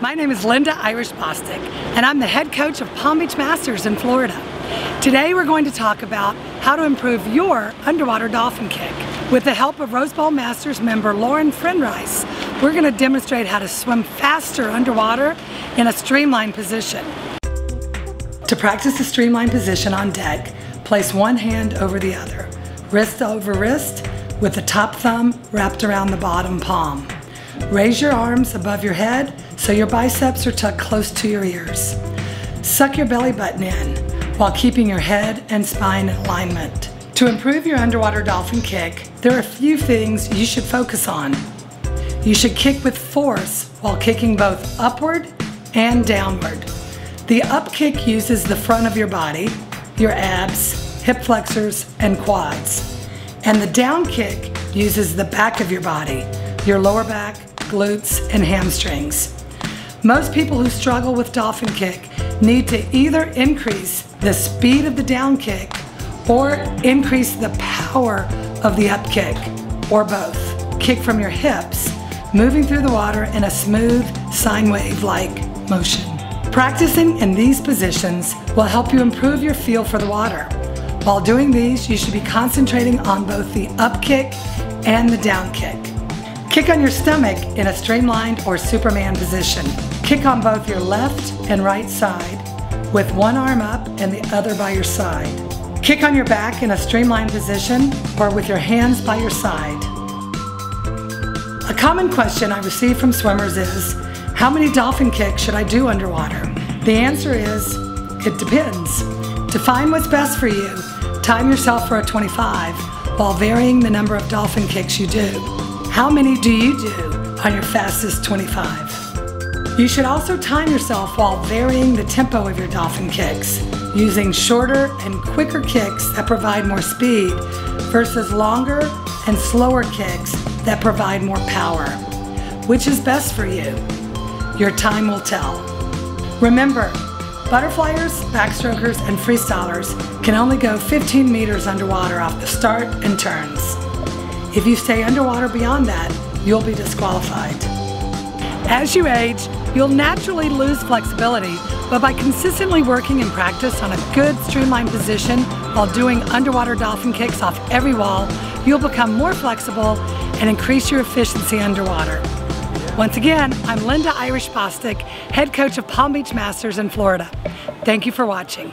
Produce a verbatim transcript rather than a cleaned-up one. My name is Linda Irish Bostick, and I'm the head coach of Palm Beach Masters in Florida. Today we're going to talk about how to improve your underwater dolphin kick. With the help of Rose Bowl Masters member Lauren Friendrice, we're going to demonstrate how to swim faster underwater in a streamlined position. To practice the streamlined position on deck, place one hand over the other, wrist over wrist, with the top thumb wrapped around the bottom palm. Raise your arms above your head so your biceps are tucked close to your ears. Suck your belly button in while keeping your head and spine in alignment. To improve your underwater dolphin kick, there are a few things you should focus on. You should kick with force while kicking both upward and downward. The up kick uses the front of your body, your abs, hip flexors, and quads. And the down kick uses the back of your body, your lower back, glutes, and hamstrings. Most people who struggle with dolphin kick need to either increase the speed of the down kick or increase the power of the up kick, or both. Kick from your hips, moving through the water in a smooth sine wave-like motion. Practicing in these positions will help you improve your feel for the water. While doing these, you should be concentrating on both the up kick and the down kick. Kick on your stomach in a streamlined or Superman position. Kick on both your left and right side with one arm up and the other by your side. Kick on your back in a streamlined position or with your hands by your side. A common question I receive from swimmers is, how many dolphin kicks should I do underwater? The answer is, it depends. Define what's best for you. Time yourself for a twenty-five while varying the number of dolphin kicks you do. How many do you do on your fastest twenty-five? You should also time yourself while varying the tempo of your dolphin kicks, using shorter and quicker kicks that provide more speed versus longer and slower kicks that provide more power. Which is best for you? Your time will tell. Remember, butterflyers, backstrokers, and freestylers can only go fifteen meters underwater off the start and turns. If you stay underwater beyond that, you'll be disqualified. As you age, you'll naturally lose flexibility, but by consistently working in practice on a good streamlined position while doing underwater dolphin kicks off every wall, you'll become more flexible and increase your efficiency underwater. Once again, I'm Linda Irish Bostick, head coach of Palm Beach Masters in Florida. Thank you for watching.